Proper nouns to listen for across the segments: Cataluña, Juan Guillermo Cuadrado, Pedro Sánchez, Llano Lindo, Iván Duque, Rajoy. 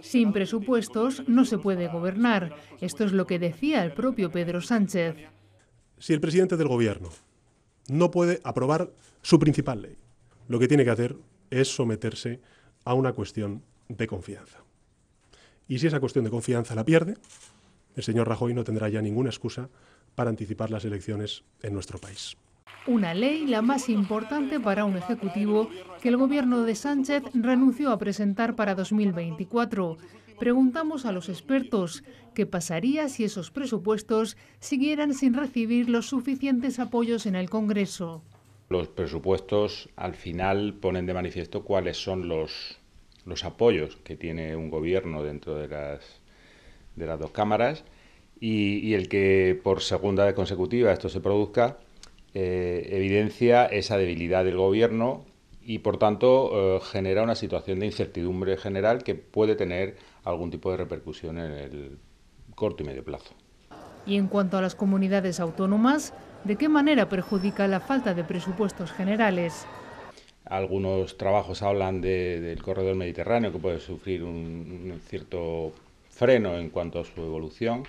Sin presupuestos no se puede gobernar. Esto es lo que decía el propio Pedro Sánchez. Si el presidente del gobierno no puede aprobar su principal ley, lo que tiene que hacer es someterse a una cuestión de confianza. Y si esa cuestión de confianza la pierde, el señor Rajoy no tendrá ya ninguna excusa para anticipar las elecciones en nuestro país. Una ley, la más importante para un ejecutivo, que el gobierno de Sánchez renunció a presentar para 2024. Preguntamos a los expertos qué pasaría si esos presupuestos siguieran sin recibir los suficientes apoyos en el Congreso. Los presupuestos al final ponen de manifiesto cuáles son los apoyos que tiene un gobierno dentro de las dos cámaras, y el que por segunda vez consecutiva esto se produzca evidencia esa debilidad del gobierno y, por tanto, genera una situación de incertidumbre general que puede tener algún tipo de repercusión en el corto y medio plazo. Y en cuanto a las comunidades autónomas, ¿de qué manera perjudica la falta de presupuestos generales? Algunos trabajos hablan del corredor mediterráneo, que puede sufrir un cierto freno en cuanto a su evolución,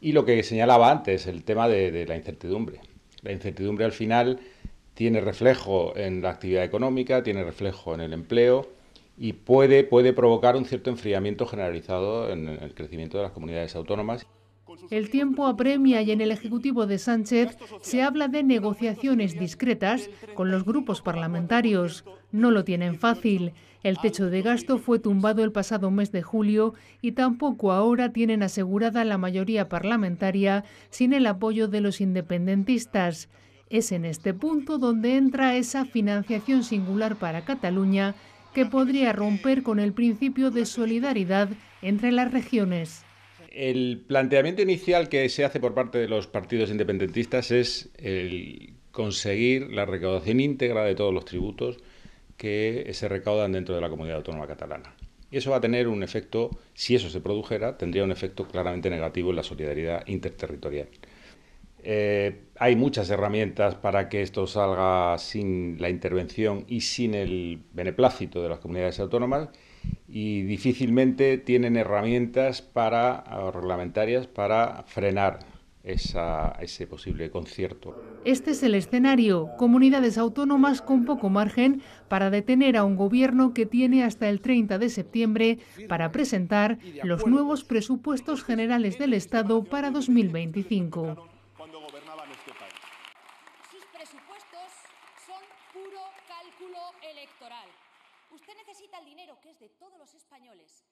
y lo que señalaba antes, el tema de la incertidumbre. La incertidumbre al final tiene reflejo en la actividad económica, tiene reflejo en el empleo y puede provocar un cierto enfriamiento generalizado en el crecimiento de las comunidades autónomas. El tiempo apremia y en el Ejecutivo de Sánchez se habla de negociaciones discretas con los grupos parlamentarios. No lo tienen fácil. El techo de gasto fue tumbado el pasado mes de julio y tampoco ahora tienen asegurada la mayoría parlamentaria sin el apoyo de los independentistas. Es en este punto donde entra esa financiación singular para Cataluña que podría romper con el principio de solidaridad entre las regiones. El planteamiento inicial que se hace por parte de los partidos independentistas es el conseguir la recaudación íntegra de todos los tributos que se recaudan dentro de la comunidad autónoma catalana. Y eso va a tener un efecto, si eso se produjera, tendría un efecto claramente negativo en la solidaridad interterritorial. Hay muchas herramientas para que esto salga sin la intervención y sin el beneplácito de las comunidades autónomas, y difícilmente tienen herramientas reglamentarias para frenar ese posible concierto. Este es el escenario, comunidades autónomas con poco margen para detener a un gobierno que tiene hasta el 30 de septiembre para presentar los nuevos presupuestos generales del Estado para 2025. Sus presupuestos son puro cálculo electoral. Usted necesita el dinero que es de todos los españoles.